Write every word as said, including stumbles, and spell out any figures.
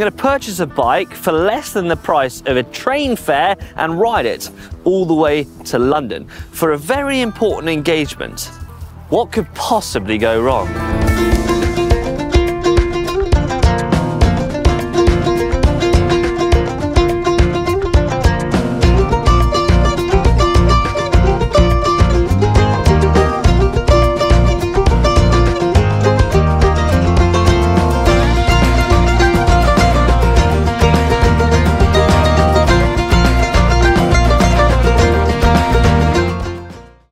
You're going to purchase a bike for less than the price of a train fare and ride it all the way to London for a very important engagement. What could possibly go wrong?